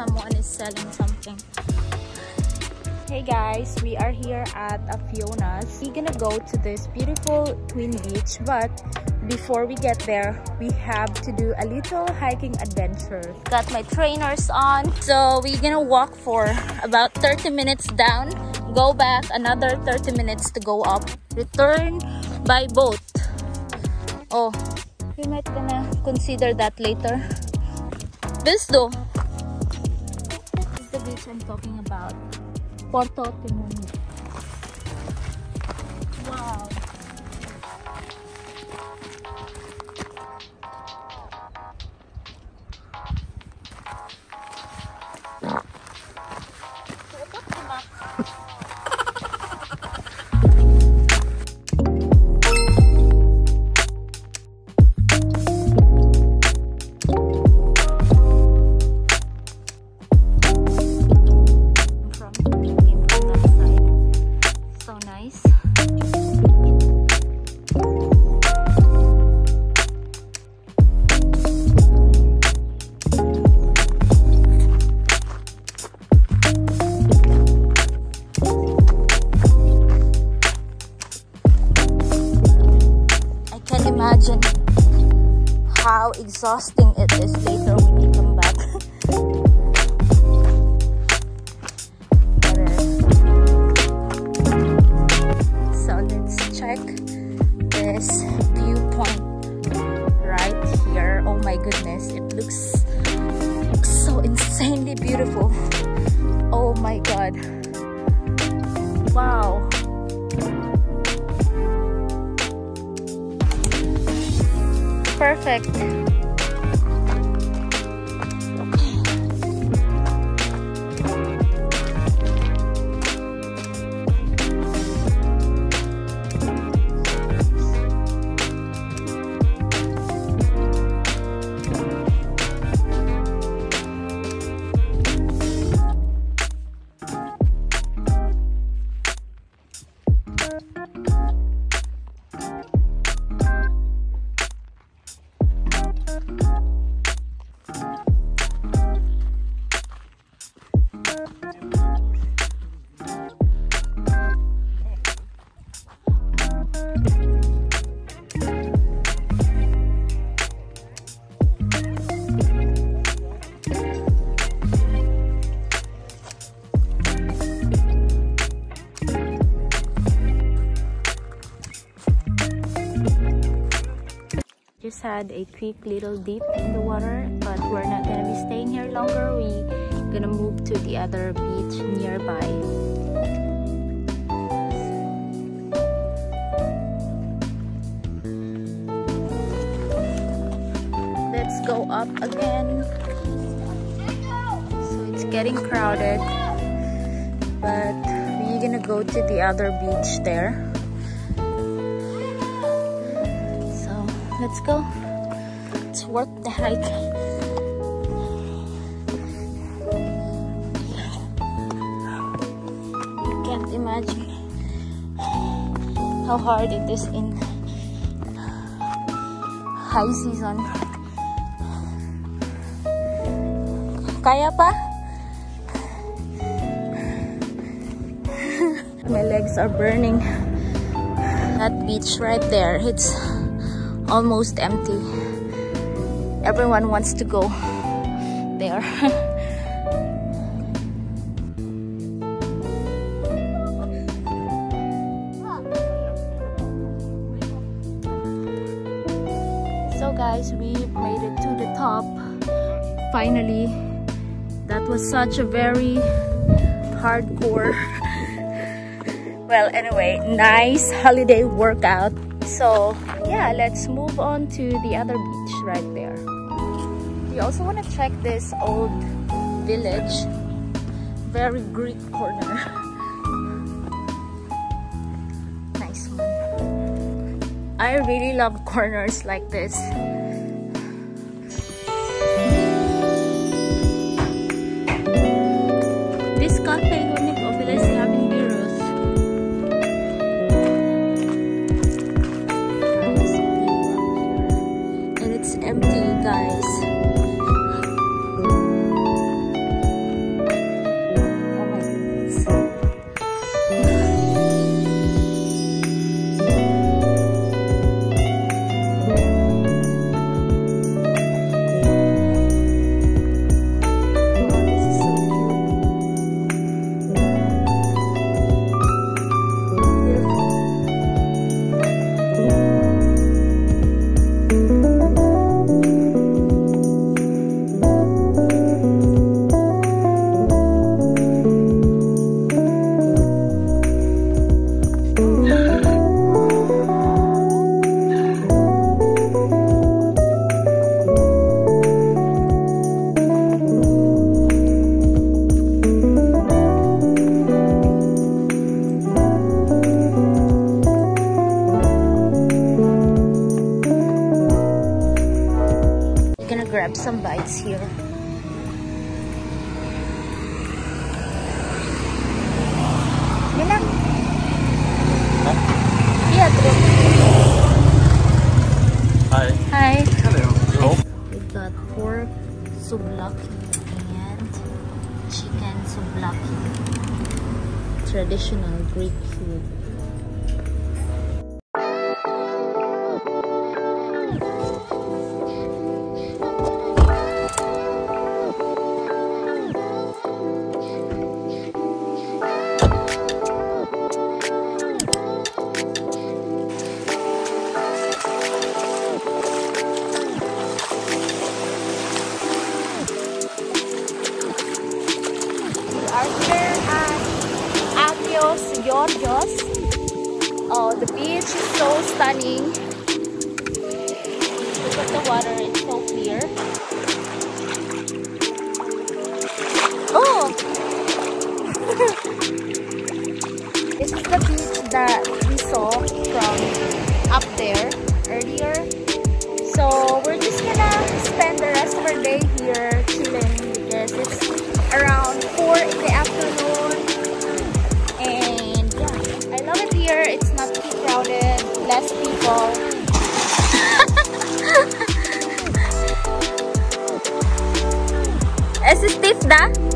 Someone is selling something. Hey guys, we are here at Fiona's. We're gonna go to this beautiful Twin Beach, but before we get there, we have to do a little hiking adventure. Got my trainers on, so we're gonna walk for about 30 minutes down, go back another 30 minutes to go up, return by boat. Oh, we might gonna consider that later. This though, which I'm talking about, Porto Timoni. Wow! Imagine how exhausting it is later when we come back. So let's check this viewpoint right here. Oh my goodness, it looks so insanely beautiful. Oh my god. Wow. Perfect. Just had a quick little dip in the water, but we're not gonna be staying here longer. We're gonna move to the other beach nearby. Let's go up again. So it's getting crowded, but we're gonna go to the other beach there. Let's go. It's worth the hike. You can't imagine how hard it is in high season. Kaya pa? My legs are burning. That beach right there, it's almost empty. Everyone wants to go. there. So guys, we made it to the top. Finally, that was such a very hardcore well, anyway, nice holiday workout. So yeah, let's move on to the other beach right there. We also want to check this old village, very Greek corner. Nice one. I really love corners like this. This cafe some bites here. Hi. Hi. Hello. We got pork souvlaki and chicken souvlaki. Traditional Greek food. Oh, the beach is so stunning. Look at the water, it's so clear. Oh! This is the beach that we saw from up there earlier. So we're just gonna spend the rest of our day here chilling because it's around 4 in the afternoon. It's not too crowded, less people. Is it stiff, da?